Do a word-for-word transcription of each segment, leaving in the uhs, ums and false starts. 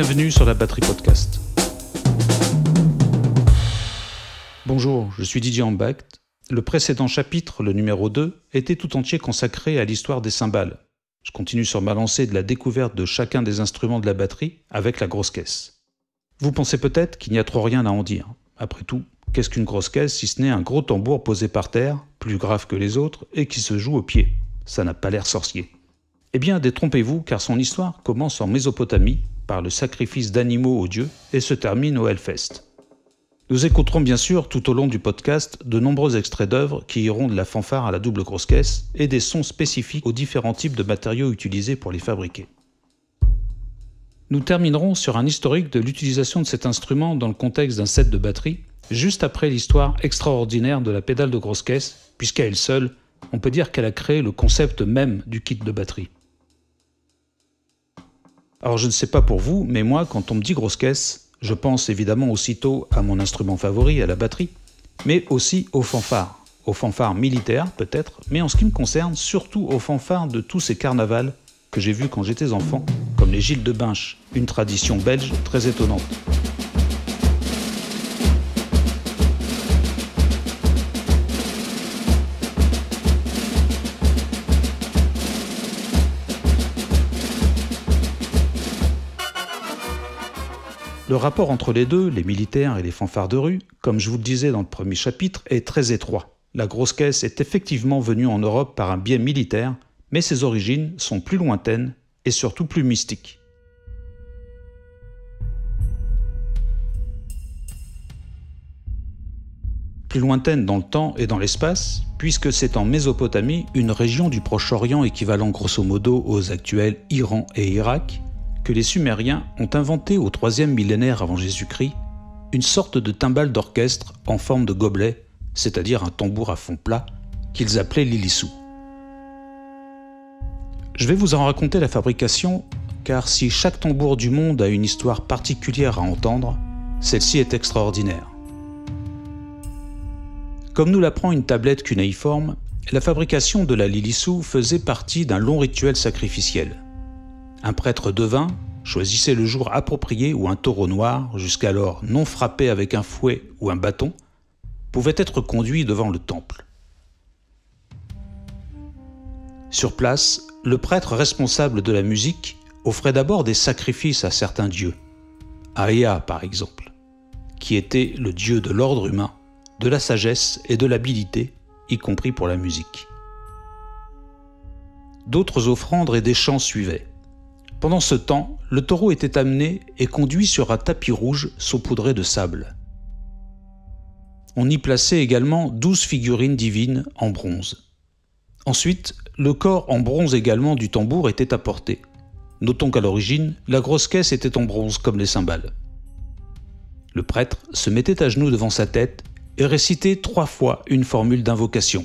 Bienvenue sur La Batterie Podcast. Bonjour, je suis Didier Mbakt. Le précédent chapitre, le numéro deux, était tout entier consacré à l'histoire des cymbales. Je continue sur ma lancée de la découverte de chacun des instruments de la batterie avec la grosse caisse. Vous pensez peut-être qu'il n'y a trop rien à en dire. Après tout, qu'est-ce qu'une grosse caisse si ce n'est un gros tambour posé par terre, plus grave que les autres, et qui se joue au pied? Ça n'a pas l'air sorcier. Eh bien, détrompez-vous, car son histoire commence en Mésopotamie, par le sacrifice d'animaux aux dieux, et se termine au Hellfest. Nous écouterons bien sûr, tout au long du podcast, de nombreux extraits d'œuvres qui iront de la fanfare à la double grosse caisse, et des sons spécifiques aux différents types de matériaux utilisés pour les fabriquer. Nous terminerons sur un historique de l'utilisation de cet instrument dans le contexte d'un set de batterie, juste après l'histoire extraordinaire de la pédale de grosse caisse, puisqu'à elle seule, on peut dire qu'elle a créé le concept même du kit de batterie. Alors je ne sais pas pour vous, mais moi, quand on me dit grosse caisse, je pense évidemment aussitôt à mon instrument favori, à la batterie, mais aussi aux fanfares. Aux fanfares militaires, peut-être, mais en ce qui me concerne, surtout aux fanfares de tous ces carnavals que j'ai vus quand j'étais enfant, comme les Gilles de Binche, une tradition belge très étonnante. Le rapport entre les deux, les militaires et les fanfares de rue, comme je vous le disais dans le premier chapitre, est très étroit. La grosse caisse est effectivement venue en Europe par un biais militaire, mais ses origines sont plus lointaines et surtout plus mystiques. Plus lointaines dans le temps et dans l'espace, puisque c'est en Mésopotamie, une région du Proche-Orient équivalent grosso modo aux actuels Iran et Irak, que les Sumériens ont inventé au troisième millénaire avant Jésus-Christ une sorte de timbale d'orchestre en forme de gobelet, c'est-à-dire un tambour à fond plat, qu'ils appelaient Lilissou. Je vais vous en raconter la fabrication, car si chaque tambour du monde a une histoire particulière à entendre, celle-ci est extraordinaire. Comme nous l'apprend une tablette cunéiforme, la fabrication de la Lilissou faisait partie d'un long rituel sacrificiel. Un prêtre devin choisissait le jour approprié où un taureau noir, jusqu'alors non frappé avec un fouet ou un bâton, pouvait être conduit devant le temple. Sur place, le prêtre responsable de la musique offrait d'abord des sacrifices à certains dieux, à Ea par exemple, qui était le dieu de l'ordre humain, de la sagesse et de l'habileté, y compris pour la musique. D'autres offrandes et des chants suivaient. Pendant ce temps, le taureau était amené et conduit sur un tapis rouge saupoudré de sable. On y plaçait également douze figurines divines en bronze. Ensuite, le corps en bronze également du tambour était apporté. Notons qu'à l'origine, la grosse caisse était en bronze comme les cymbales. Le prêtre se mettait à genoux devant sa tête et récitait trois fois une formule d'invocation,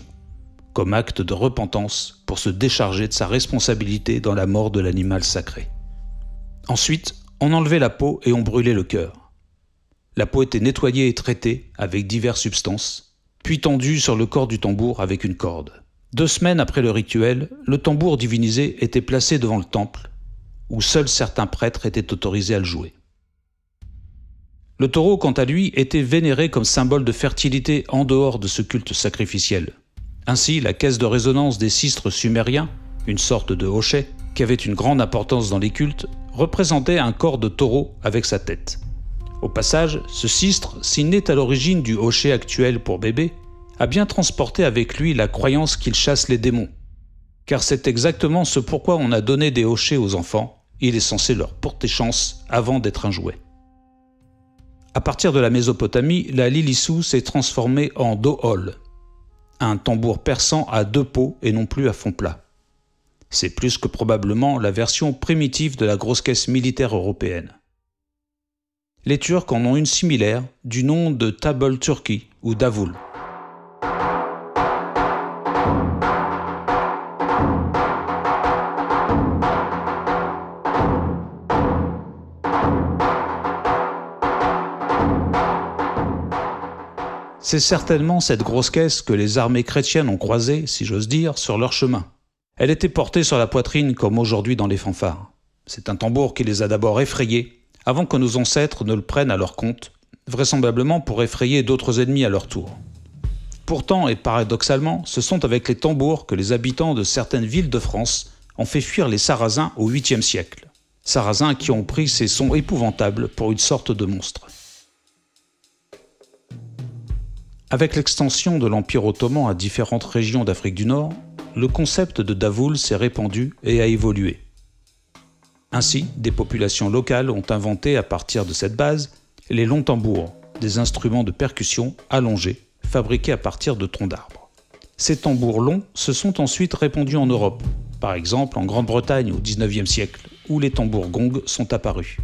comme acte de repentance pour se décharger de sa responsabilité dans la mort de l'animal sacré. Ensuite, on enlevait la peau et on brûlait le cœur. La peau était nettoyée et traitée avec diverses substances, puis tendue sur le corps du tambour avec une corde. Deux semaines après le rituel, le tambour divinisé était placé devant le temple, où seuls certains prêtres étaient autorisés à le jouer. Le taureau, quant à lui, était vénéré comme symbole de fertilité en dehors de ce culte sacrificiel. Ainsi, la caisse de résonance des sistres sumériens, une sorte de hochet, qui avait une grande importance dans les cultes, représentait un corps de taureau avec sa tête. Au passage, ce sistre, s'il n'est à l'origine du hochet actuel pour bébé, a bien transporté avec lui la croyance qu'il chasse les démons. Car c'est exactement ce pourquoi on a donné des hochets aux enfants, il est censé leur porter chance avant d'être un jouet. À partir de la Mésopotamie, la Lilissou s'est transformée en Dohol, un tambour persan à deux pots et non plus à fond plat. C'est plus que probablement la version primitive de la grosse caisse militaire européenne. Les Turcs en ont une similaire, du nom de Tabol Turki ou Davul. C'est certainement cette grosse caisse que les armées chrétiennes ont croisée, si j'ose dire, sur leur chemin. Elle était portée sur la poitrine comme aujourd'hui dans les fanfares. C'est un tambour qui les a d'abord effrayés, avant que nos ancêtres ne le prennent à leur compte, vraisemblablement pour effrayer d'autres ennemis à leur tour. Pourtant, et paradoxalement, ce sont avec les tambours que les habitants de certaines villes de France ont fait fuir les Sarrasins au huitième siècle. Sarrasins qui ont pris ces sons épouvantables pour une sorte de monstre. Avec l'extension de l'Empire ottoman à différentes régions d'Afrique du Nord, le concept de Davul s'est répandu et a évolué. Ainsi, des populations locales ont inventé à partir de cette base les longs tambours, des instruments de percussion allongés, fabriqués à partir de troncs d'arbres. Ces tambours longs se sont ensuite répandus en Europe, par exemple en Grande-Bretagne au dix-neuvième siècle, où les tambours gongs sont apparus.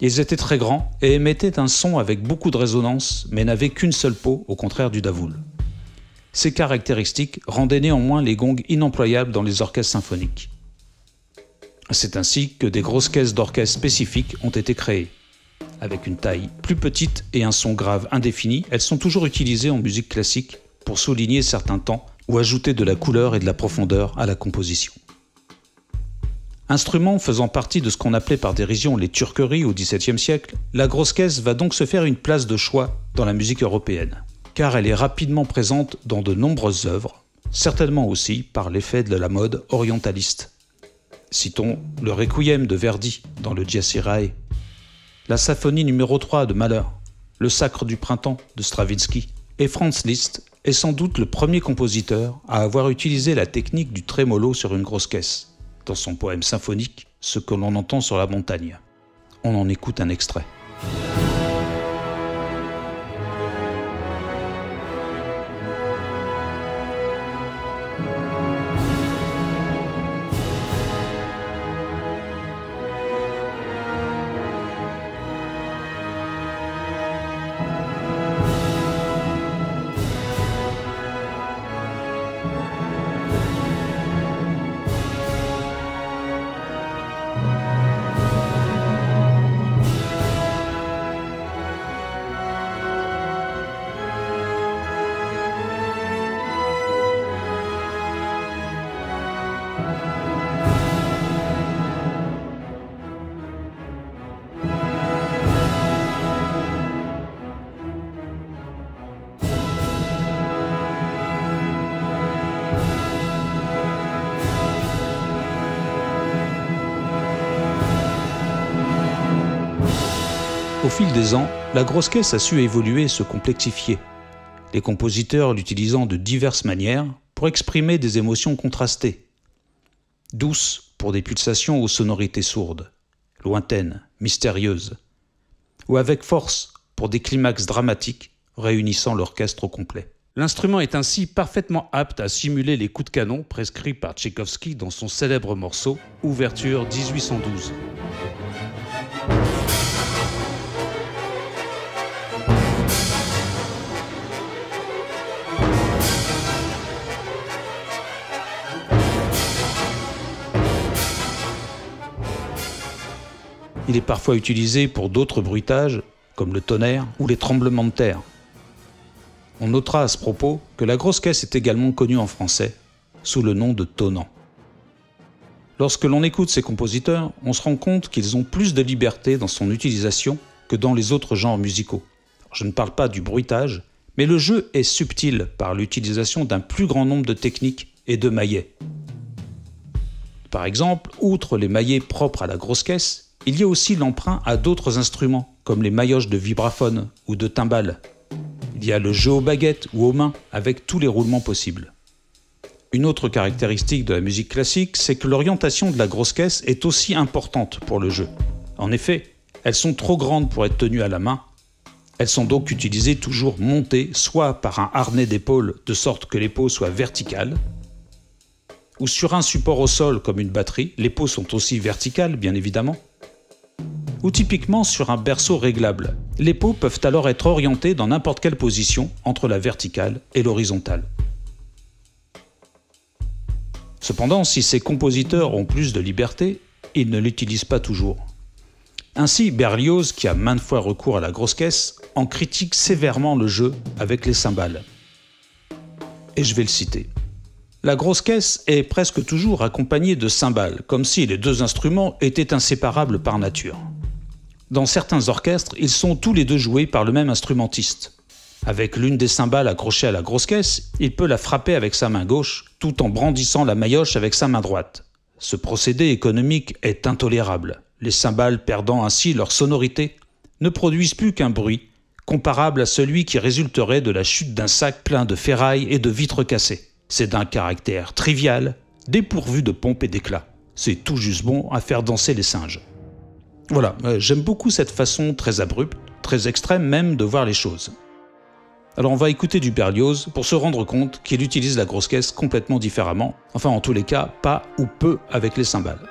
Ils étaient très grands et émettaient un son avec beaucoup de résonance, mais n'avaient qu'une seule peau, au contraire du davoul. Ces caractéristiques rendaient néanmoins les gongs inemployables dans les orchestres symphoniques. C'est ainsi que des grosses caisses d'orchestre spécifiques ont été créées. Avec une taille plus petite et un son grave indéfini, elles sont toujours utilisées en musique classique pour souligner certains temps ou ajouter de la couleur et de la profondeur à la composition. Instrument faisant partie de ce qu'on appelait par dérision les turqueries au dix-septième siècle, la grosse caisse va donc se faire une place de choix dans la musique européenne, car elle est rapidement présente dans de nombreuses œuvres, certainement aussi par l'effet de la mode orientaliste. Citons le Requiem de Verdi dans le Dies Irae, la symphonie numéro trois de Mahler, le Sacre du Printemps de Stravinsky, et Franz Liszt est sans doute le premier compositeur à avoir utilisé la technique du trémolo sur une grosse caisse, dans son poème symphonique « Ce que l'on entend sur la montagne ». On en écoute un extrait. Au fil des ans, la grosse caisse a su évoluer et se complexifier, les compositeurs l'utilisant de diverses manières pour exprimer des émotions contrastées. Douce pour des pulsations aux sonorités sourdes, lointaines, mystérieuses, ou avec force pour des climax dramatiques réunissant l'orchestre au complet. L'instrument est ainsi parfaitement apte à simuler les coups de canon prescrits par Tchaïkovski dans son célèbre morceau « Ouverture dix-huit cent douze ». Il est parfois utilisé pour d'autres bruitages, comme le tonnerre ou les tremblements de terre. On notera à ce propos que la grosse caisse est également connue en français, sous le nom de tonnant. Lorsque l'on écoute ces compositeurs, on se rend compte qu'ils ont plus de liberté dans son utilisation que dans les autres genres musicaux. Alors, je ne parle pas du bruitage, mais le jeu est subtil par l'utilisation d'un plus grand nombre de techniques et de maillets. Par exemple, outre les maillets propres à la grosse caisse, il y a aussi l'emprunt à d'autres instruments, comme les mailloches de vibraphone ou de timbales. Il y a le jeu aux baguettes ou aux mains, avec tous les roulements possibles. Une autre caractéristique de la musique classique, c'est que l'orientation de la grosse caisse est aussi importante pour le jeu. En effet, elles sont trop grandes pour être tenues à la main. Elles sont donc utilisées toujours montées, soit par un harnais d'épaule, de sorte que les peaux soient verticales, ou sur un support au sol comme une batterie, les peaux sont aussi verticales bien évidemment, ou typiquement sur un berceau réglable. Les peaux peuvent alors être orientées dans n'importe quelle position entre la verticale et l'horizontale. Cependant, si ces compositeurs ont plus de liberté, ils ne l'utilisent pas toujours. Ainsi, Berlioz, qui a maintes fois recours à la grosse caisse, en critique sévèrement le jeu avec les cymbales. Et je vais le citer. La grosse caisse est presque toujours accompagnée de cymbales, comme si les deux instruments étaient inséparables par nature. Dans certains orchestres, ils sont tous les deux joués par le même instrumentiste. Avec l'une des cymbales accrochée à la grosse caisse, il peut la frapper avec sa main gauche, tout en brandissant la maillotche avec sa main droite. Ce procédé économique est intolérable. Les cymbales, perdant ainsi leur sonorité, ne produisent plus qu'un bruit, comparable à celui qui résulterait de la chute d'un sac plein de ferraille et de vitres cassées. C'est d'un caractère trivial, dépourvu de pompe et d'éclat. C'est tout juste bon à faire danser les singes. Voilà, euh, j'aime beaucoup cette façon très abrupte, très extrême même de voir les choses. Alors on va écouter du Berlioz pour se rendre compte qu'il utilise la grosse caisse complètement différemment, enfin en tous les cas, pas ou peu avec les cymbales.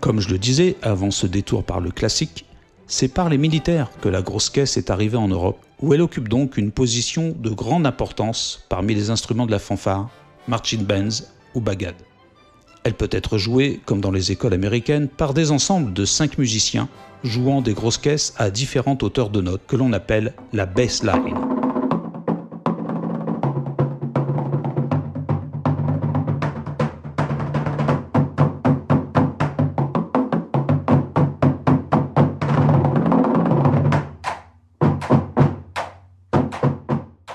Comme je le disais avant ce détour par le classique, c'est par les militaires que la grosse caisse est arrivée en Europe, où elle occupe donc une position de grande importance parmi les instruments de la fanfare, marching bands ou bagad. Elle peut être jouée, comme dans les écoles américaines, par des ensembles de cinq musiciens jouant des grosses caisses à différentes hauteurs de notes, que l'on appelle la bassline.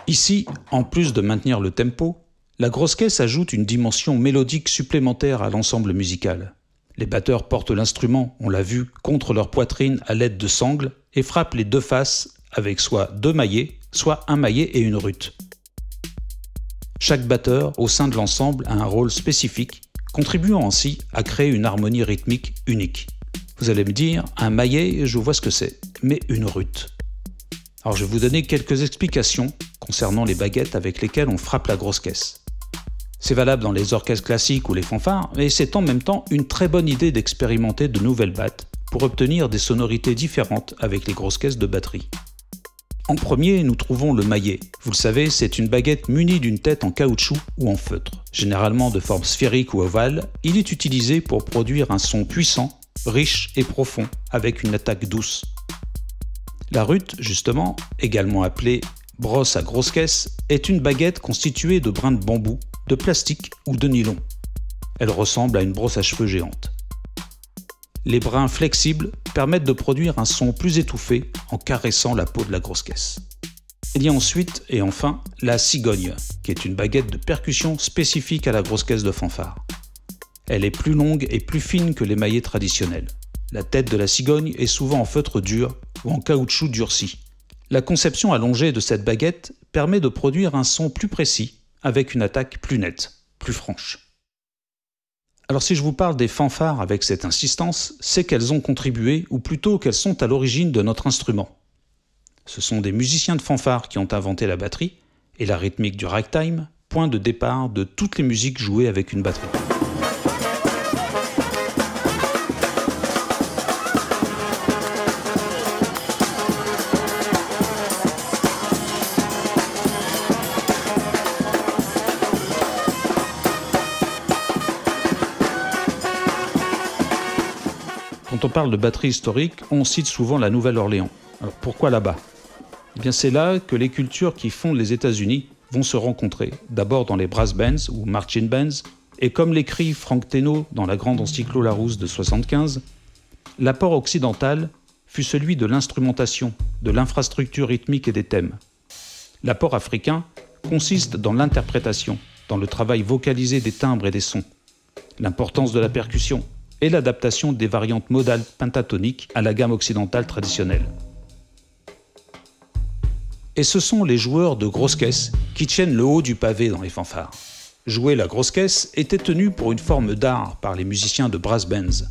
Ici, en plus de maintenir le tempo, la grosse caisse ajoute une dimension mélodique supplémentaire à l'ensemble musical. Les batteurs portent l'instrument, on l'a vu, contre leur poitrine à l'aide de sangles et frappent les deux faces avec soit deux maillets, soit un maillet et une rute. Chaque batteur, au sein de l'ensemble, a un rôle spécifique, contribuant ainsi à créer une harmonie rythmique unique. Vous allez me dire, un maillet, je vois ce que c'est, mais une rute. Alors je vais vous donner quelques explications concernant les baguettes avec lesquelles on frappe la grosse caisse. C'est valable dans les orchestres classiques ou les fanfares, mais c'est en même temps une très bonne idée d'expérimenter de nouvelles battes pour obtenir des sonorités différentes avec les grosses caisses de batterie. En premier, nous trouvons le maillet. Vous le savez, c'est une baguette munie d'une tête en caoutchouc ou en feutre. Généralement de forme sphérique ou ovale, il est utilisé pour produire un son puissant, riche et profond, avec une attaque douce. La rute, justement, également appelée brosse à grosse caisse, est une baguette constituée de brins de bambou, de plastique ou de nylon. Elle ressemble à une brosse à cheveux géante. Les brins flexibles permettent de produire un son plus étouffé en caressant la peau de la grosse caisse. Il y a ensuite, et enfin, la cigogne, qui est une baguette de percussion spécifique à la grosse caisse de fanfare. Elle est plus longue et plus fine que les maillets traditionnels. La tête de la cigogne est souvent en feutre dur ou en caoutchouc durci. La conception allongée de cette baguette permet de produire un son plus précis, avec une attaque plus nette, plus franche. Alors si je vous parle des fanfares avec cette insistance, c'est qu'elles ont contribué, ou plutôt qu'elles sont à l'origine de notre instrument. Ce sont des musiciens de fanfare qui ont inventé la batterie, et la rythmique du ragtime, point de départ de toutes les musiques jouées avec une batterie. Quand on parle de batterie historique, on cite souvent la Nouvelle-Orléans. Alors pourquoi là-bas? Eh bien c'est là que les cultures qui fondent les États-Unis vont se rencontrer, d'abord dans les brass bands ou marching bands, et comme l'écrit Frank Teno dans la grande encyclo Larousse de soixante-quinze, l'apport occidental fut celui de l'instrumentation, de l'infrastructure rythmique et des thèmes. L'apport africain consiste dans l'interprétation, dans le travail vocalisé des timbres et des sons, l'importance de la percussion, et l'adaptation des variantes modales pentatoniques à la gamme occidentale traditionnelle. Et ce sont les joueurs de grosse caisse qui tiennent le haut du pavé dans les fanfares. Jouer la grosse caisse était tenu pour une forme d'art par les musiciens de brass bands.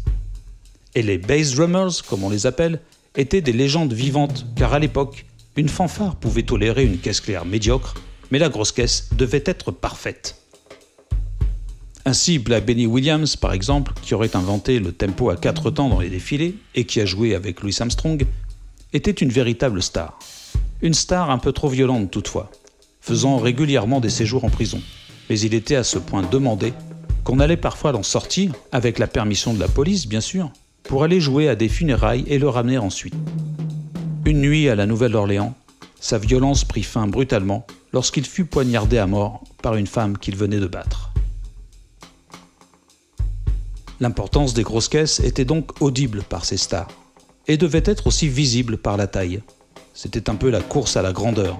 Et les bass drummers, comme on les appelle, étaient des légendes vivantes, car à l'époque, une fanfare pouvait tolérer une caisse claire médiocre, mais la grosse caisse devait être parfaite. Ainsi, Black Benny Williams, par exemple, qui aurait inventé le tempo à quatre temps dans les défilés et qui a joué avec Louis Armstrong, était une véritable star. Une star un peu trop violente toutefois, faisant régulièrement des séjours en prison. Mais il était à ce point demandé qu'on allait parfois l'en sortir, avec la permission de la police bien sûr, pour aller jouer à des funérailles et le ramener ensuite. Une nuit à la Nouvelle-Orléans, sa violence prit fin brutalement lorsqu'il fut poignardé à mort par une femme qu'il venait de battre. L'importance des grosses caisses était donc audible par ces stars, et devait être aussi visible par la taille. C'était un peu la course à la grandeur,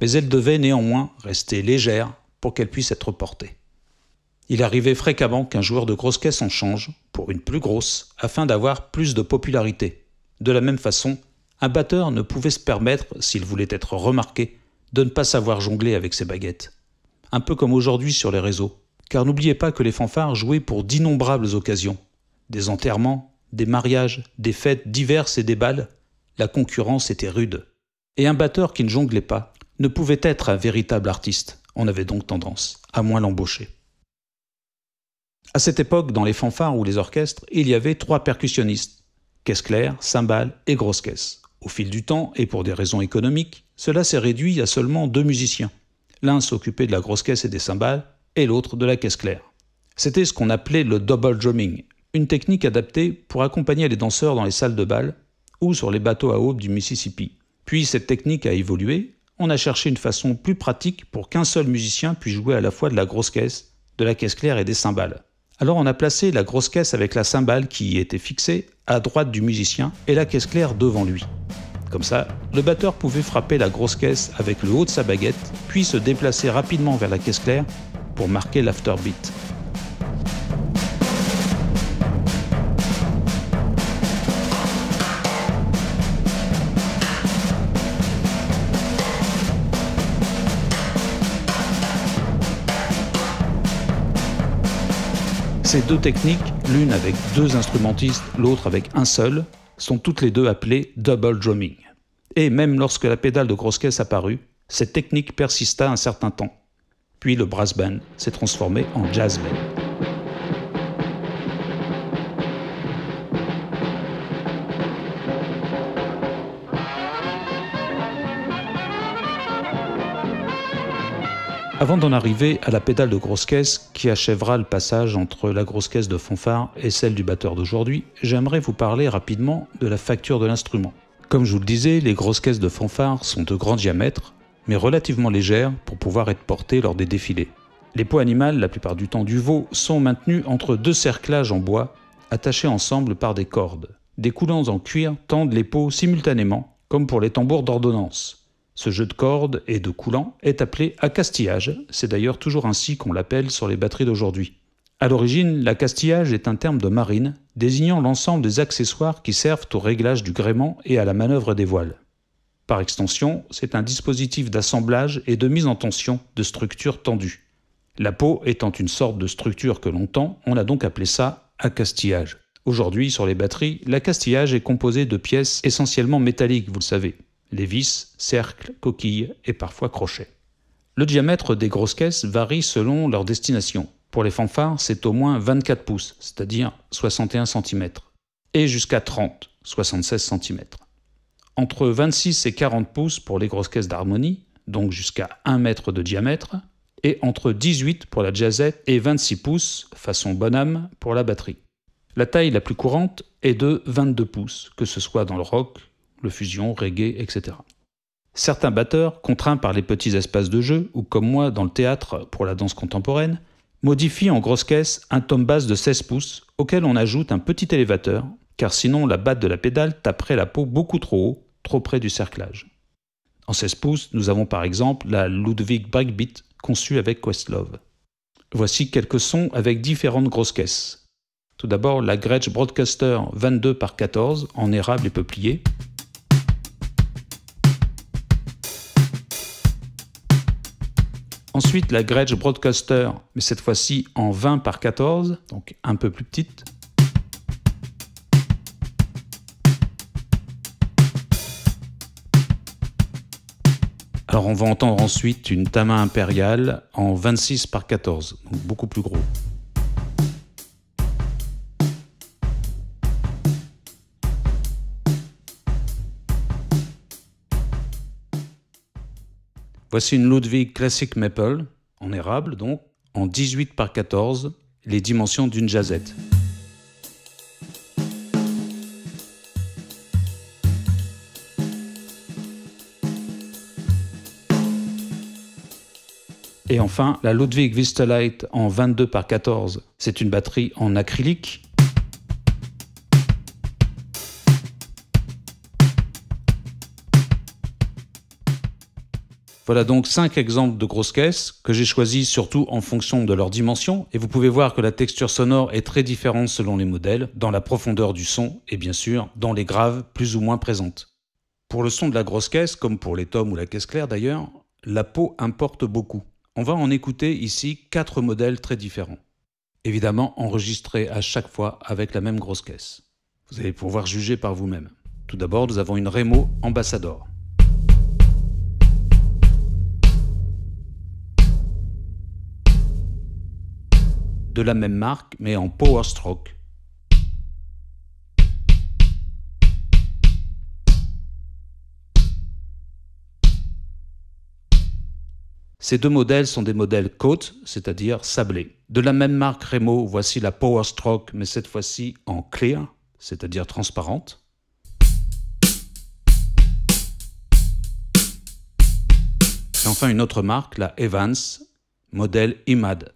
mais elle devait néanmoins rester légère pour qu'elle puisse être portée. Il arrivait fréquemment qu'un joueur de grosses caisses en change pour une plus grosse afin d'avoir plus de popularité. De la même façon, un batteur ne pouvait se permettre, s'il voulait être remarqué, de ne pas savoir jongler avec ses baguettes. Un peu comme aujourd'hui sur les réseaux, car n'oubliez pas que les fanfares jouaient pour d'innombrables occasions. Des enterrements, des mariages, des fêtes diverses et des balles, la concurrence était rude. Et un batteur qui ne jonglait pas ne pouvait être un véritable artiste, on avait donc tendance à moins l'embaucher. À cette époque, dans les fanfares ou les orchestres, il y avait trois percussionnistes, caisse claire, cymbales et grosse caisse. Au fil du temps, et pour des raisons économiques, cela s'est réduit à seulement deux musiciens. L'un s'occupait de la grosse caisse et des cymbales, et l'autre de la caisse claire. C'était ce qu'on appelait le double drumming, une technique adaptée pour accompagner les danseurs dans les salles de bal ou sur les bateaux à aubes du Mississippi. Puis cette technique a évolué, on a cherché une façon plus pratique pour qu'un seul musicien puisse jouer à la fois de la grosse caisse, de la caisse claire et des cymbales. Alors on a placé la grosse caisse avec la cymbale qui y était fixée à droite du musicien et la caisse claire devant lui. Comme ça, le batteur pouvait frapper la grosse caisse avec le haut de sa baguette, puis se déplacer rapidement vers la caisse claire pour marquer l'afterbeat. Ces deux techniques, l'une avec deux instrumentistes, l'autre avec un seul, sont toutes les deux appelées double drumming. Et même lorsque la pédale de grosse caisse apparut, cette technique persista un certain temps. Puis le brass band s'est transformé en jazz band. Avant d'en arriver à la pédale de grosse caisse qui achèvera le passage entre la grosse caisse de fanfare et celle du batteur d'aujourd'hui, j'aimerais vous parler rapidement de la facture de l'instrument. Comme je vous le disais, les grosses caisses de fanfare sont de grand diamètre, mais relativement légères pour pouvoir être portées lors des défilés. Les peaux animales, la plupart du temps du veau, sont maintenues entre deux cerclages en bois attachés ensemble par des cordes. Des coulants en cuir tendent les peaux simultanément, comme pour les tambours d'ordonnance. Ce jeu de cordes et de coulants est appelé accastillage, c'est d'ailleurs toujours ainsi qu'on l'appelle sur les batteries d'aujourd'hui. A l'origine, l'accastillage est un terme de marine, désignant l'ensemble des accessoires qui servent au réglage du gréement et à la manœuvre des voiles. Par extension, c'est un dispositif d'assemblage et de mise en tension de structures tendues. La peau étant une sorte de structure que l'on tend, on a donc appelé ça accastillage. Aujourd'hui, sur les batteries, l'accastillage est composé de pièces essentiellement métalliques, vous le savez. Les vis, cercles, coquilles et parfois crochets. Le diamètre des grosses caisses varie selon leur destination. Pour les fanfares, c'est au moins vingt-quatre pouces, c'est-à-dire soixante et un centimètres, et jusqu'à trente, soixante-seize centimètres. Entre vingt-six et quarante pouces pour les grosses caisses d'harmonie, donc jusqu'à un mètre de diamètre, et entre dix-huit pour la jazzette et vingt-six pouces, façon bonhomme, pour la batterie. La taille la plus courante est de vingt-deux pouces, que ce soit dans le rock, le fusion, reggae, et cetera. Certains batteurs, contraints par les petits espaces de jeu, ou comme moi dans le théâtre pour la danse contemporaine, modifient en grosse caisse un tom basse de seize pouces auquel on ajoute un petit élévateur, car sinon la batte de la pédale taperait la peau beaucoup trop haut, trop près du cerclage. En seize pouces, nous avons par exemple la Ludwig Breakbeat conçue avec Questlove. Voici quelques sons avec différentes grosses caisses. Tout d'abord la Gretsch Broadcaster vingt-deux par quatorze en érable et peuplier. Ensuite, la Gretsch Broadcaster, mais cette fois-ci en vingt par quatorze, donc un peu plus petite. Alors on va entendre ensuite une Tama impériale en vingt-six par quatorze, donc beaucoup plus gros. Voici une Ludwig Classic Maple, en érable donc, en dix-huit par quatorze, les dimensions d'une jazzette. Et enfin, la Ludwig Vistalite en vingt-deux par quatorze, c'est une batterie en acrylique. Voilà donc cinq exemples de grosses caisses que j'ai choisies surtout en fonction de leurs dimensions, et vous pouvez voir que la texture sonore est très différente selon les modèles, dans la profondeur du son et bien sûr dans les graves plus ou moins présentes. Pour le son de la grosse caisse, comme pour les tomes ou la caisse claire d'ailleurs, la peau importe beaucoup. On va en écouter ici quatre modèles très différents. Évidemment enregistrés à chaque fois avec la même grosse caisse. Vous allez pouvoir juger par vous-même. Tout d'abord, nous avons une Remo Ambassador. De la même marque, mais en Power Stroke. Ces deux modèles sont des modèles côtes, c'est-à-dire sablés. De la même marque Remo, voici la Power Stroke, mais cette fois-ci en clear, c'est-à-dire transparente. Et enfin une autre marque, la Evans, modèle I M A D.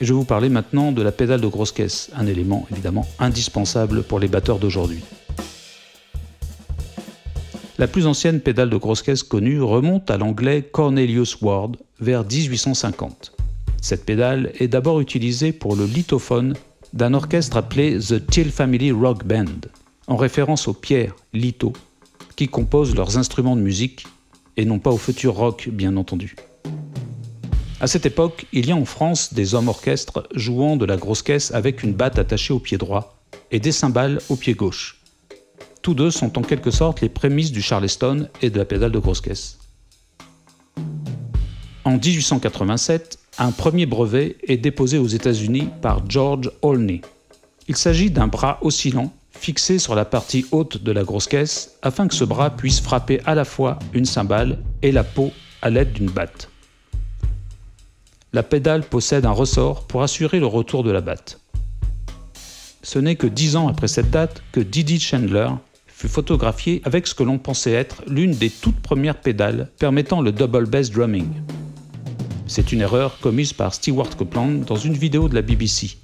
Et je vais vous parler maintenant de la pédale de grosse caisse, un élément évidemment indispensable pour les batteurs d'aujourd'hui. La plus ancienne pédale de grosse caisse connue remonte à l'anglais Cornelius Ward vers dix-huit cent cinquante. Cette pédale est d'abord utilisée pour le lithophone d'un orchestre appelé The Till Family Rock Band, en référence aux pierres litho qui composent leurs instruments de musique et non pas au futur rock bien entendu. À cette époque, il y a en France des hommes orchestres jouant de la grosse caisse avec une batte attachée au pied droit et des cymbales au pied gauche. Tous deux sont en quelque sorte les prémices du charleston et de la pédale de grosse caisse. En dix-huit cent quatre-vingt-sept, un premier brevet est déposé aux États-Unis par George Olney. Il s'agit d'un bras oscillant fixé sur la partie haute de la grosse caisse afin que ce bras puisse frapper à la fois une cymbale et la peau à l'aide d'une batte. La pédale possède un ressort pour assurer le retour de la batte. Ce n'est que dix ans après cette date que Didi Chandler fut photographié avec ce que l'on pensait être l'une des toutes premières pédales permettant le double bass drumming. C'est une erreur commise par Stewart Copeland dans une vidéo de la B B C.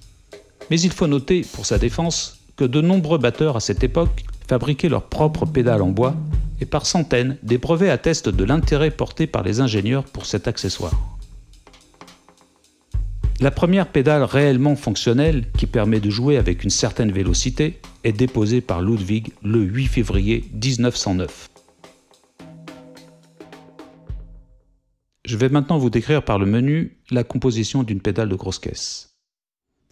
Mais il faut noter, pour sa défense, que de nombreux batteurs à cette époque fabriquaient leurs propres pédales en bois et par centaines, des brevets attestent de l'intérêt porté par les ingénieurs pour cet accessoire. La première pédale réellement fonctionnelle, qui permet de jouer avec une certaine vélocité, est déposée par Ludwig le huit février mille neuf cent neuf. Je vais maintenant vous décrire par le menu la composition d'une pédale de grosse caisse.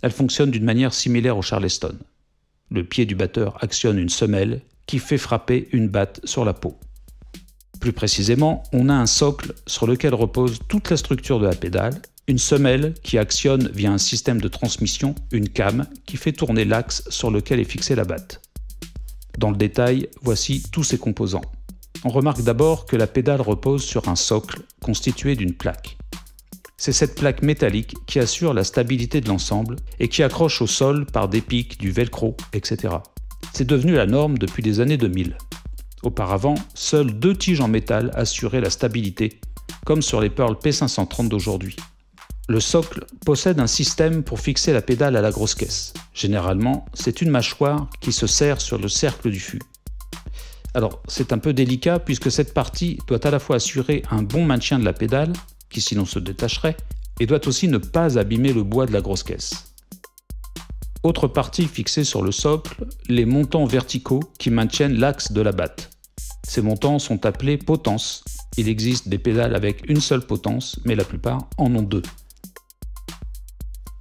Elle fonctionne d'une manière similaire au charleston. Le pied du batteur actionne une semelle qui fait frapper une batte sur la peau. Plus précisément, on a un socle sur lequel repose toute la structure de la pédale, une semelle qui actionne via un système de transmission une came qui fait tourner l'axe sur lequel est fixée la batte. Dans le détail, voici tous ses composants. On remarque d'abord que la pédale repose sur un socle constitué d'une plaque. C'est cette plaque métallique qui assure la stabilité de l'ensemble et qui accroche au sol par des pics, du velcro, et cetera. C'est devenu la norme depuis les années deux mille. Auparavant, seules deux tiges en métal assuraient la stabilité, comme sur les Pearl P cinq cent trente d'aujourd'hui. Le socle possède un système pour fixer la pédale à la grosse caisse. Généralement, c'est une mâchoire qui se serre sur le cercle du fût. Alors, c'est un peu délicat puisque cette partie doit à la fois assurer un bon maintien de la pédale, qui sinon se détacherait, et doit aussi ne pas abîmer le bois de la grosse caisse. Autre partie fixée sur le socle, les montants verticaux qui maintiennent l'axe de la batte. Ces montants sont appelés potences. Il existe des pédales avec une seule potence, mais la plupart en ont deux.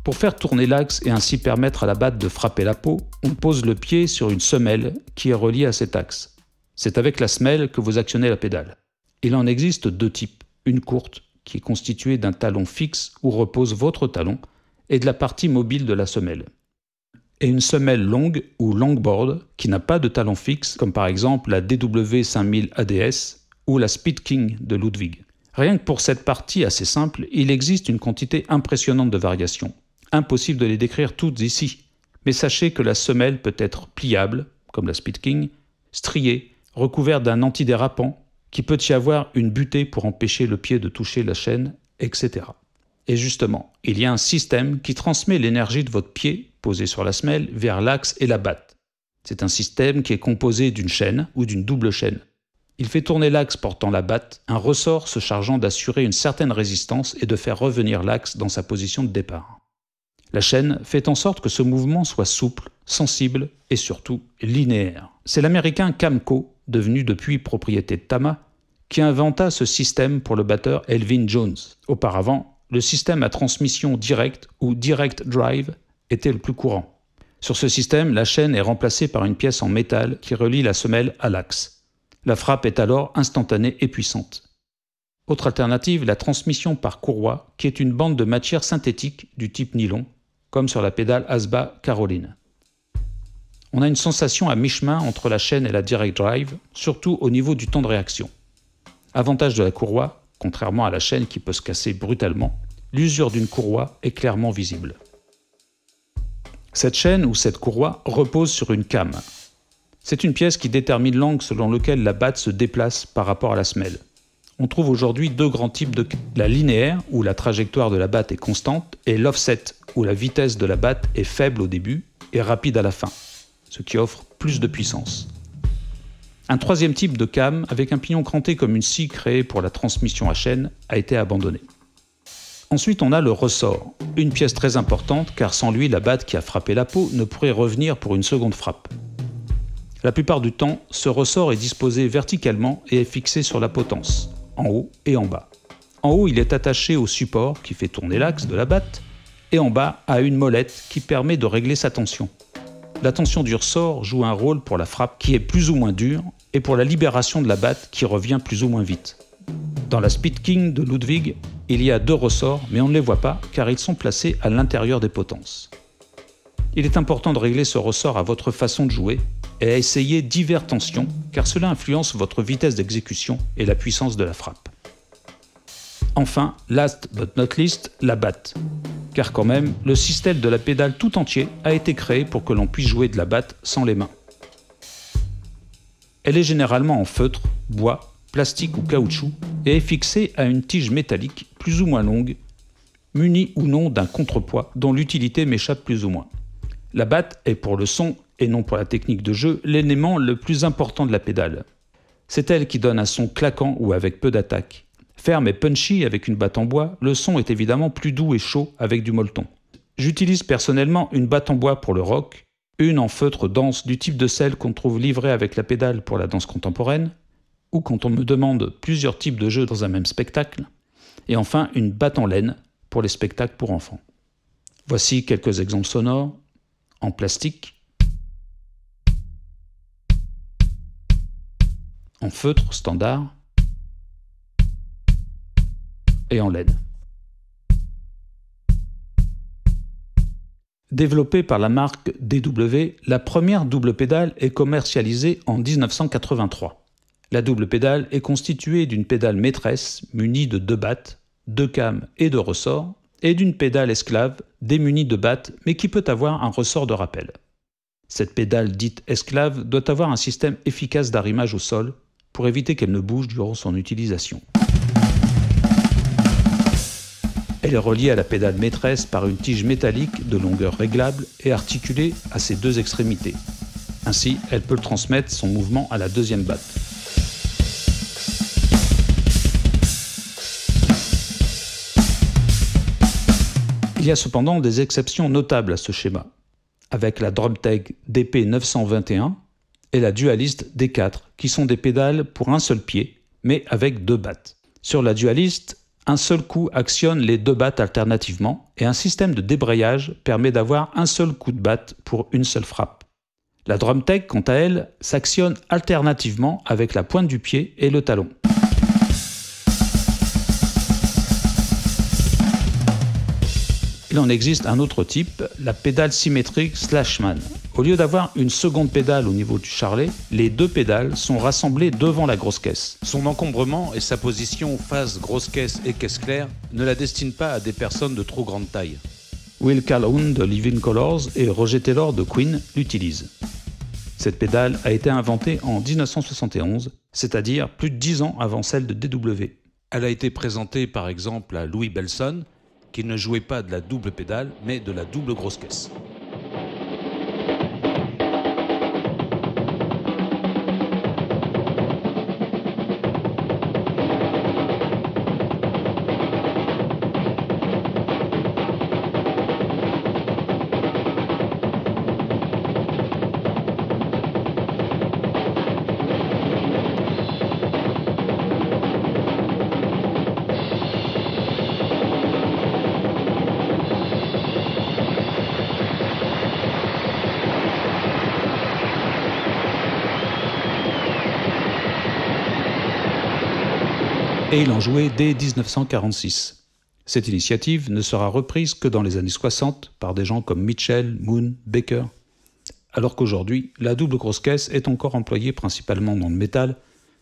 Pour faire tourner l'axe et ainsi permettre à la batte de frapper la peau, on pose le pied sur une semelle qui est reliée à cet axe. C'est avec la semelle que vous actionnez la pédale. Il en existe deux types, une courte, qui est constituée d'un talon fixe où repose votre talon, et de la partie mobile de la semelle. Et une semelle longue ou longboard qui n'a pas de talon fixe, comme par exemple la D W cinq mille A D S ou la Speed King de Ludwig. Rien que pour cette partie assez simple, il existe une quantité impressionnante de variations. Impossible de les décrire toutes ici, mais sachez que la semelle peut être pliable, comme la Speed King, striée, recouverte d'un antidérapant, qui peut y avoir une butée pour empêcher le pied de toucher la chaîne, et cetera. Et justement, il y a un système qui transmet l'énergie de votre pied, posé sur la semelle, vers l'axe et la batte. C'est un système qui est composé d'une chaîne ou d'une double chaîne. Il fait tourner l'axe portant la batte, un ressort se chargeant d'assurer une certaine résistance et de faire revenir l'axe dans sa position de départ. La chaîne fait en sorte que ce mouvement soit souple, sensible et surtout linéaire. C'est l'américain Kamco, devenu depuis propriété de Tama, qui inventa ce système pour le batteur Elvin Jones. Auparavant, le système à transmission directe ou direct drive était le plus courant. Sur ce système, la chaîne est remplacée par une pièce en métal qui relie la semelle à l'axe. La frappe est alors instantanée et puissante. Autre alternative, la transmission par courroie, qui est une bande de matière synthétique du type nylon, comme sur la pédale Asba Caroline. On a une sensation à mi-chemin entre la chaîne et la direct drive, surtout au niveau du temps de réaction. Avantage de la courroie, contrairement à la chaîne qui peut se casser brutalement, l'usure d'une courroie est clairement visible. Cette chaîne ou cette courroie repose sur une came. C'est une pièce qui détermine l'angle selon lequel la batte se déplace par rapport à la semelle. On trouve aujourd'hui deux grands types de came. La linéaire, où la trajectoire de la batte est constante, et l'offset, où la vitesse de la batte est faible au début et rapide à la fin, ce qui offre plus de puissance. Un troisième type de came, avec un pignon cranté comme une scie créée pour la transmission à chaîne, a été abandonné. Ensuite, on a le ressort, une pièce très importante, car sans lui, la batte qui a frappé la peau ne pourrait revenir pour une seconde frappe. La plupart du temps, ce ressort est disposé verticalement et est fixé sur la potence, en haut et en bas. En haut, il est attaché au support qui fait tourner l'axe de la batte, et en bas, à une molette qui permet de régler sa tension. La tension du ressort joue un rôle pour la frappe qui est plus ou moins dure et pour la libération de la batte qui revient plus ou moins vite. Dans la Speed King de Ludwig, il y a deux ressorts mais on ne les voit pas car ils sont placés à l'intérieur des potences. Il est important de régler ce ressort à votre façon de jouer et à essayer diverses tensions car cela influence votre vitesse d'exécution et la puissance de la frappe. Enfin, last but not least, la batte. Car quand même, le système de la pédale tout entier a été créé pour que l'on puisse jouer de la batte sans les mains. Elle est généralement en feutre, bois, plastique ou caoutchouc et est fixée à une tige métallique plus ou moins longue, munie ou non d'un contrepoids dont l'utilité m'échappe plus ou moins. La batte est pour le son, et non pour la technique de jeu, l'élément le plus important de la pédale. C'est elle qui donne un son claquant ou avec peu d'attaque. Ferme et punchy avec une batte en bois, le son est évidemment plus doux et chaud avec du molleton. J'utilise personnellement une batte en bois pour le rock, une en feutre dense du type de celle qu'on trouve livrée avec la pédale pour la danse contemporaine, ou quand on me demande plusieurs types de jeux dans un même spectacle, et enfin une batte en laine pour les spectacles pour enfants. Voici quelques exemples sonores en plastique, en feutre standard, et en laine. Développée par la marque D W, la première double pédale est commercialisée en mille neuf cent quatre-vingt-trois. La double pédale est constituée d'une pédale maîtresse munie de deux battes, deux cames et de ressorts, et d'une pédale esclave démunie de battes mais qui peut avoir un ressort de rappel. Cette pédale dite esclave doit avoir un système efficace d'arrimage au sol pour éviter qu'elle ne bouge durant son utilisation. Elle est reliée à la pédale maîtresse par une tige métallique de longueur réglable et articulée à ses deux extrémités. Ainsi, elle peut transmettre son mouvement à la deuxième batte. Il y a cependant des exceptions notables à ce schéma, avec la Drumtech D P neuf cent vingt et un et la Dualist D quatre qui sont des pédales pour un seul pied, mais avec deux battes. Sur la Dualist, un seul coup actionne les deux battes alternativement et un système de débrayage permet d'avoir un seul coup de batte pour une seule frappe. La drum tech, quant à elle, s'actionne alternativement avec la pointe du pied et le talon. Il en existe un autre type, la pédale symétrique Slashman. Au lieu d'avoir une seconde pédale au niveau du charlet, les deux pédales sont rassemblées devant la grosse caisse. Son encombrement et sa position face grosse caisse et caisse claire ne la destinent pas à des personnes de trop grande taille. Will Calhoun de Living Colors et Roger Taylor de Queen l'utilisent. Cette pédale a été inventée en mille neuf cent soixante et onze, c'est-à-dire plus de dix ans avant celle de D W. Elle a été présentée par exemple à Louis Belson, qui ne jouait pas de la double pédale, mais de la double grosse caisse. Et il en jouait dès mille neuf cent quarante-six. Cette initiative ne sera reprise que dans les années soixante par des gens comme Mitchell, Moon, Baker. Alors qu'aujourd'hui, la double grosse caisse est encore employée principalement dans le métal,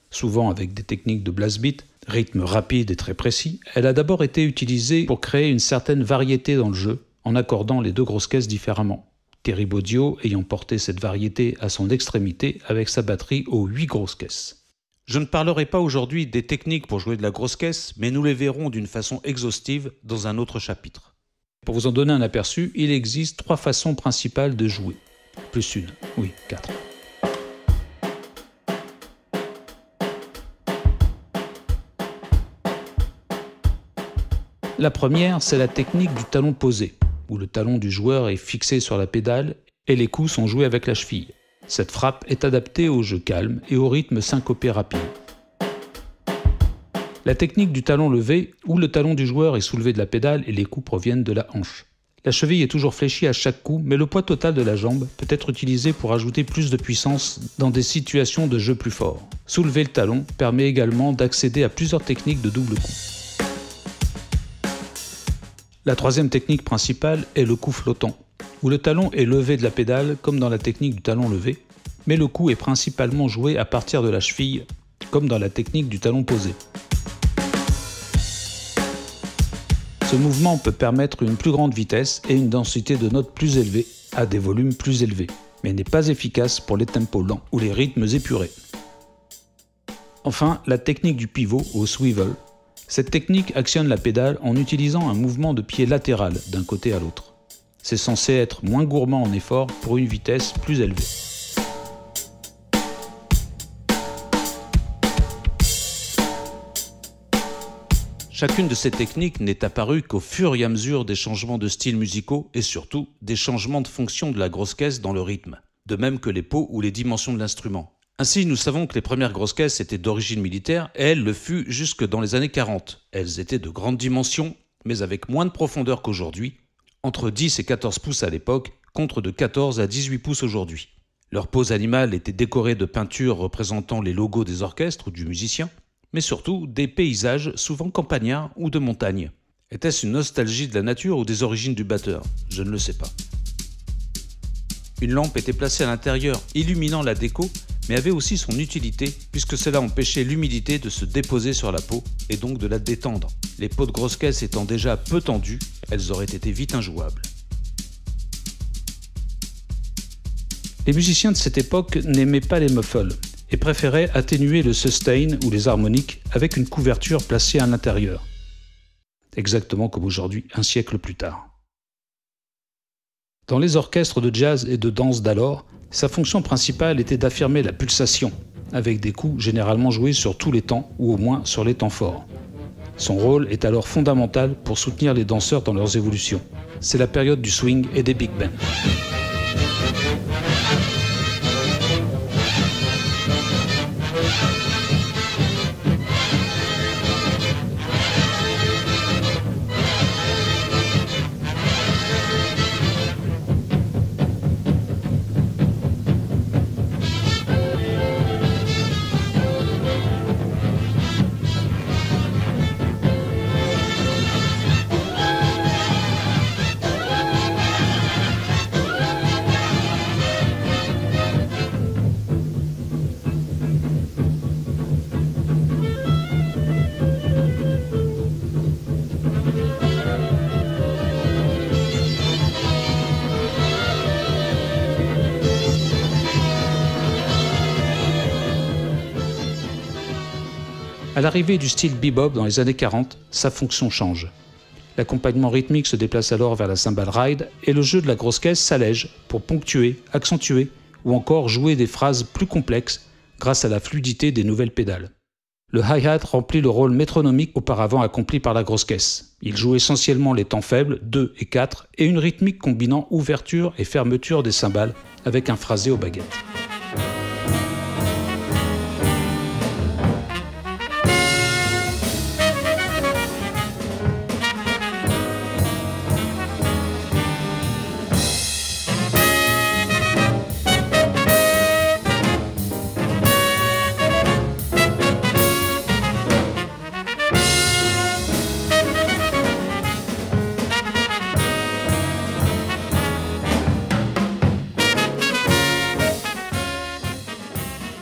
souvent avec des techniques de blast beat, rythme rapide et très précis. Elle a d'abord été utilisée pour créer une certaine variété dans le jeu, en accordant les deux grosses caisses différemment. Terry Bozzio ayant porté cette variété à son extrémité avec sa batterie aux huit grosses caisses. Je ne parlerai pas aujourd'hui des techniques pour jouer de la grosse caisse, mais nous les verrons d'une façon exhaustive dans un autre chapitre. Pour vous en donner un aperçu, il existe trois façons principales de jouer. Plus une, oui, quatre. La première, c'est la technique du talon posé, où le talon du joueur est fixé sur la pédale et les coups sont joués avec la cheville. Cette frappe est adaptée au jeu calme et au rythme syncopé rapide. La technique du talon levé, où le talon du joueur est soulevé de la pédale et les coups proviennent de la hanche. La cheville est toujours fléchie à chaque coup, mais le poids total de la jambe peut être utilisé pour ajouter plus de puissance dans des situations de jeu plus fort. Soulever le talon permet également d'accéder à plusieurs techniques de double coup. La troisième technique principale est le coup flottant, où le talon est levé de la pédale comme dans la technique du talon levé, mais le coup est principalement joué à partir de la cheville, comme dans la technique du talon posé. Ce mouvement peut permettre une plus grande vitesse et une densité de notes plus élevées, à des volumes plus élevés, mais n'est pas efficace pour les tempos lents ou les rythmes épurés. Enfin, la technique du pivot au swivel. Cette technique actionne la pédale en utilisant un mouvement de pied latéral d'un côté à l'autre. C'est censé être moins gourmand en effort pour une vitesse plus élevée. Chacune de ces techniques n'est apparue qu'au fur et à mesure des changements de styles musicaux et surtout des changements de fonction de la grosse caisse dans le rythme, de même que les pots ou les dimensions de l'instrument. Ainsi, nous savons que les premières grosses caisses étaient d'origine militaire et elles le furent jusque dans les années quarante. Elles étaient de grandes dimensions, mais avec moins de profondeur qu'aujourd'hui, entre dix et quatorze pouces à l'époque, contre de quatorze à dix-huit pouces aujourd'hui. Leur pose animale était décorée de peintures représentant les logos des orchestres ou du musicien, mais surtout des paysages souvent campagnards ou de montagne. Était-ce une nostalgie de la nature ou des origines du batteur? Je ne le sais pas. Une lampe était placée à l'intérieur, illuminant la déco, mais avait aussi son utilité, puisque cela empêchait l'humidité de se déposer sur la peau et donc de la détendre. Les peaux de grosse caisse étant déjà peu tendues, elles auraient été vite injouables. Les musiciens de cette époque n'aimaient pas les muffles et préféraient atténuer le sustain ou les harmoniques avec une couverture placée à l'intérieur. Exactement comme aujourd'hui, un siècle plus tard. Dans les orchestres de jazz et de danse d'alors, sa fonction principale était d'affirmer la pulsation, avec des coups généralement joués sur tous les temps ou au moins sur les temps forts. Son rôle est alors fondamental pour soutenir les danseurs dans leurs évolutions. C'est la période du swing et des big bands. À l'arrivée du style bebop dans les années quarante, sa fonction change. L'accompagnement rythmique se déplace alors vers la cymbale ride et le jeu de la grosse caisse s'allège pour ponctuer, accentuer ou encore jouer des phrases plus complexes grâce à la fluidité des nouvelles pédales. Le hi-hat remplit le rôle métronomique auparavant accompli par la grosse caisse. Il joue essentiellement les temps faibles, deux et quatre, et une rythmique combinant ouverture et fermeture des cymbales avec un phrasé aux baguettes.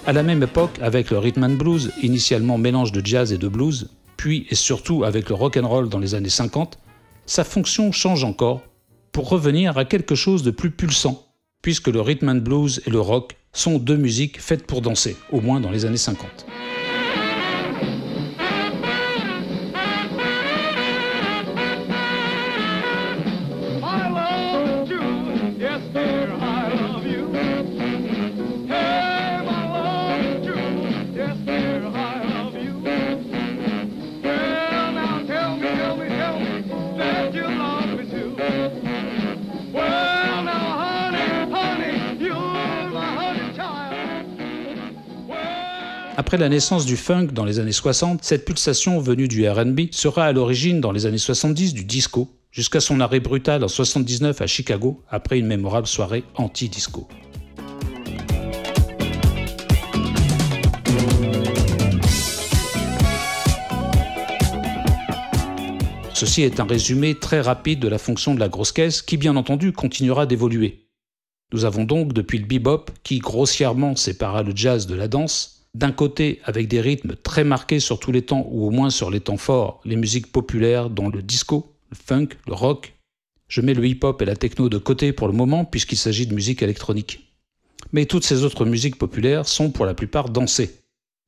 À la même époque, avec le rhythm and blues, initialement mélange de jazz et de blues, puis et surtout avec le rock'n'roll dans les années cinquante, sa fonction change encore pour revenir à quelque chose de plus pulsant, puisque le rhythm and blues et le rock sont deux musiques faites pour danser, au moins dans les années cinquante. Après la naissance du funk dans les années soixante, cette pulsation venue du R and B sera à l'origine dans les années soixante-dix du disco, jusqu'à son arrêt brutal en soixante-dix-neuf à Chicago après une mémorable soirée anti-disco. Ceci est un résumé très rapide de la fonction de la grosse caisse qui, bien entendu, continuera d'évoluer. Nous avons donc depuis le bebop, qui grossièrement sépara le jazz de la danse, d'un côté, avec des rythmes très marqués sur tous les temps, ou au moins sur les temps forts, les musiques populaires dont le disco, le funk, le rock. Je mets le hip-hop et la techno de côté pour le moment, puisqu'il s'agit de musique électronique. Mais toutes ces autres musiques populaires sont pour la plupart dansées.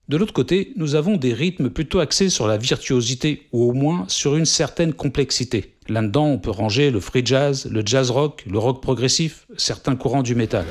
De l'autre côté, nous avons des rythmes plutôt axés sur la virtuosité, ou au moins sur une certaine complexité. Là-dedans, on peut ranger le free jazz, le jazz rock, le rock progressif, certains courants du métal.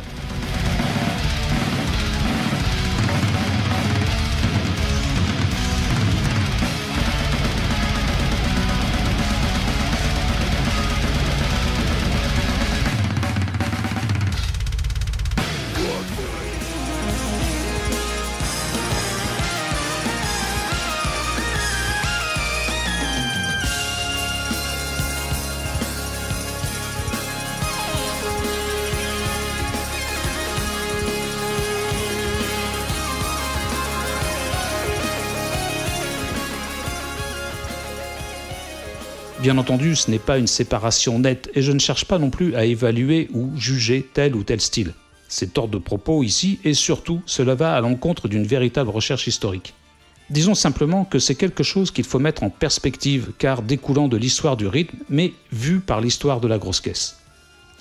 Bien entendu, ce n'est pas une séparation nette et je ne cherche pas non plus à évaluer ou juger tel ou tel style. C'est hors de propos ici et surtout, cela va à l'encontre d'une véritable recherche historique. Disons simplement que c'est quelque chose qu'il faut mettre en perspective car découlant de l'histoire du rythme, mais vu par l'histoire de la grosse caisse.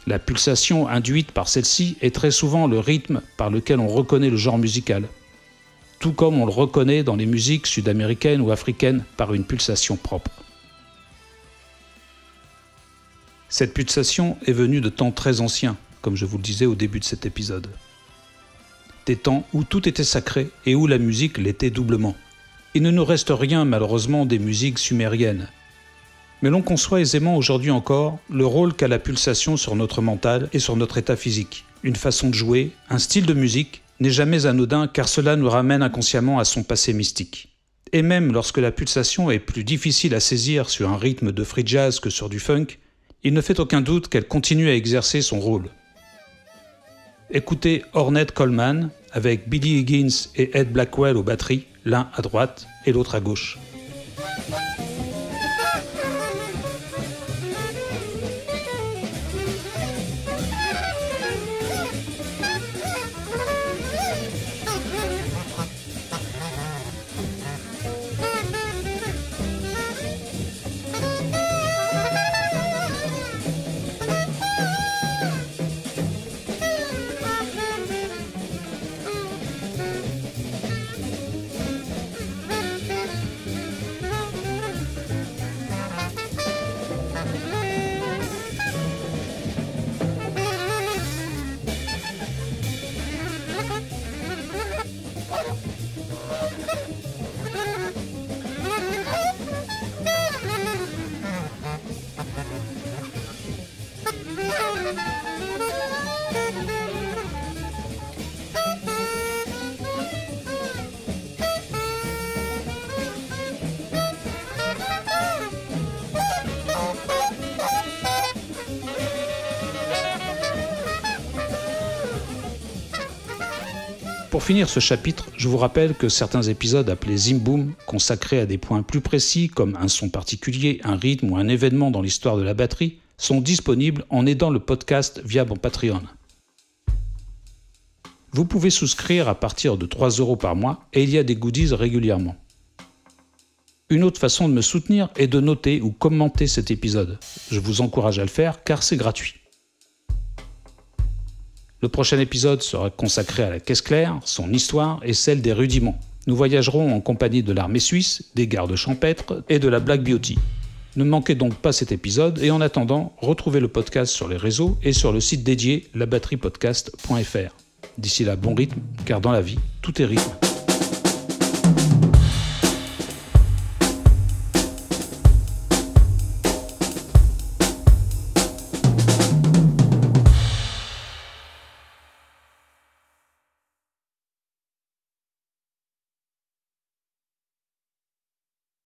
La pulsation induite par celle-ci est très souvent le rythme par lequel on reconnaît le genre musical, tout comme on le reconnaît dans les musiques sud-américaines ou africaines par une pulsation propre. Cette pulsation est venue de temps très anciens, comme je vous le disais au début de cet épisode. Des temps où tout était sacré et où la musique l'était doublement. Il ne nous reste rien malheureusement des musiques sumériennes. Mais l'on conçoit aisément aujourd'hui encore le rôle qu'a la pulsation sur notre mental et sur notre état physique. Une façon de jouer, un style de musique, n'est jamais anodin car cela nous ramène inconsciemment à son passé mystique. Et même lorsque la pulsation est plus difficile à saisir sur un rythme de free jazz que sur du funk, il ne fait aucun doute qu'elle continue à exercer son rôle. Écoutez Ornette Coleman avec Billy Higgins et Ed Blackwell aux batteries, l'un à droite et l'autre à gauche. Thank you. Pour finir ce chapitre, je vous rappelle que certains épisodes appelés Zimboom, consacrés à des points plus précis comme un son particulier, un rythme ou un événement dans l'histoire de la batterie, sont disponibles en aidant le podcast via mon Patreon. Vous pouvez souscrire à partir de trois euros par mois et il y a des goodies régulièrement. Une autre façon de me soutenir est de noter ou commenter cet épisode. Je vous encourage à le faire car c'est gratuit. Le prochain épisode sera consacré à la caisse claire, son histoire et celle des rudiments. Nous voyagerons en compagnie de l'armée suisse, des gardes champêtres et de la Black Beauty. Ne manquez donc pas cet épisode et en attendant, retrouvez le podcast sur les réseaux et sur le site dédié la batterie podcast point F R. D'ici là, bon rythme, car dans la vie, tout est rythme.